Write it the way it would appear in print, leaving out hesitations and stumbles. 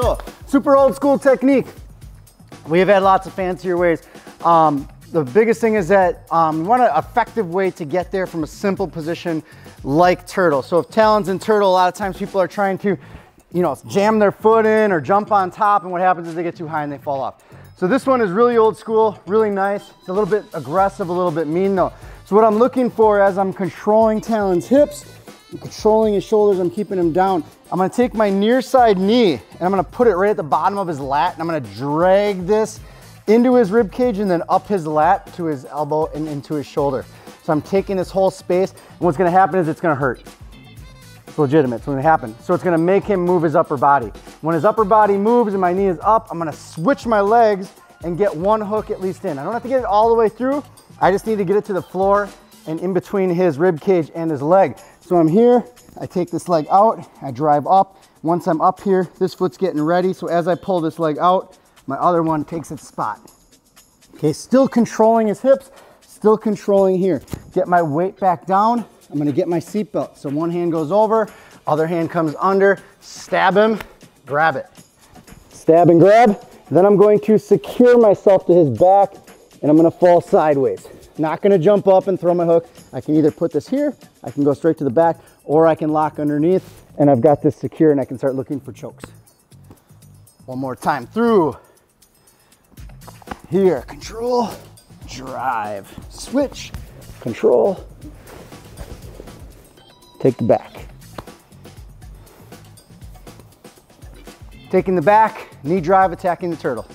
So super old school technique. We have had lots of fancier ways. The biggest thing is that we want an effective way to get there from a simple position like turtle. So if talons and turtle, a lot of times people are trying to, you know, jam their foot in or jump on top, and what happens is they get too high and they fall off. So this one is really old school, really nice. It's a little bit aggressive, a little bit mean though. So what I'm looking for as I'm controlling Talon's hips, I'm controlling his shoulders, I'm keeping him down. I'm gonna take my near side knee and I'm gonna put it right at the bottom of his lat, and I'm gonna drag this into his rib cage and then up his lat to his elbow and into his shoulder. So I'm taking this whole space, and what's gonna happen is it's gonna hurt. It's legitimate, it's gonna happen. So it's gonna make him move his upper body. When his upper body moves and my knee is up, I'm gonna switch my legs and get one hook at least in. I don't have to get it all the way through, I just need to get it to the floor and in between his rib cage and his leg. So I'm here, I take this leg out, I drive up. Once I'm up here, this foot's getting ready. So as I pull this leg out, my other one takes its spot. Okay, still controlling his hips, still controlling here. Get my weight back down. I'm gonna get my seatbelt. So one hand goes over, other hand comes under, stab him, grab it. Stab and grab. Then I'm going to secure myself to his back, and I'm gonna fall sideways. Not gonna jump up and throw my hook. I can either put this here, I can go straight to the back, or I can lock underneath, and I've got this secure and I can start looking for chokes. One more time through. Here, control, drive, switch, control, take the back. Taking the back, knee drive, attacking the turtle.